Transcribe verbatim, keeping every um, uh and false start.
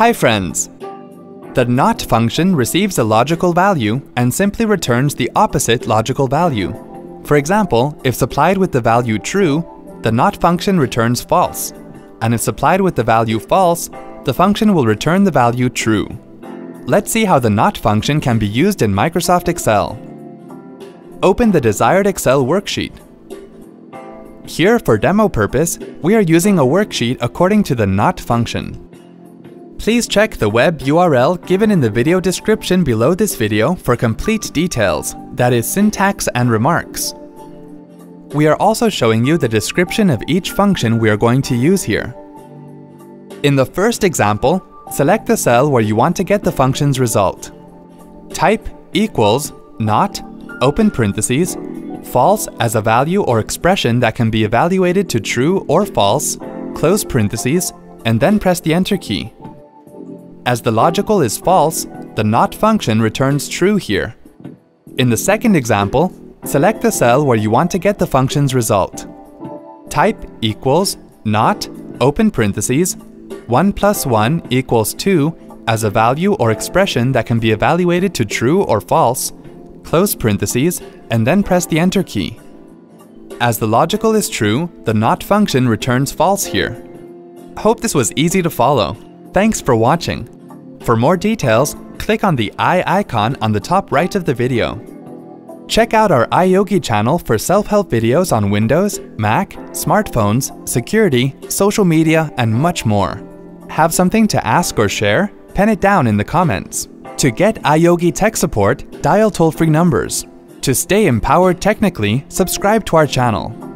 Hi friends! The NOT function receives a logical value and simply returns the opposite logical value. For example, if supplied with the value true, the NOT function returns false, and if supplied with the value false, the function will return the value true. Let's see how the NOT function can be used in Microsoft Excel. Open the desired Excel worksheet. Here, for demo purpose, we are using a worksheet according to the NOT function. Please check the web U R L given in the video description below this video for complete details, that is syntax and remarks. We are also showing you the description of each function we are going to use here. In the first example, select the cell where you want to get the function's result. Type equals not, open parentheses, false as a value or expression that can be evaluated to true or false, close parentheses, and then press the Enter key. As the logical is false, the NOT function returns true here. In the second example, select the cell where you want to get the function's result. Type equals NOT, open parentheses, one plus one equals two as a value or expression that can be evaluated to true or false, close parentheses, and then press the Enter key. As the logical is true, the NOT function returns false here. Hope this was easy to follow. Thanks for watching. For more details, click on the I icon on the top right of the video. Check out our iYogi channel for self-help videos on Windows, Mac, smartphones, security, social media, and much more. Have something to ask or share? Pen it down in the comments. To get iYogi tech support, dial toll-free numbers. To stay empowered technically, subscribe to our channel.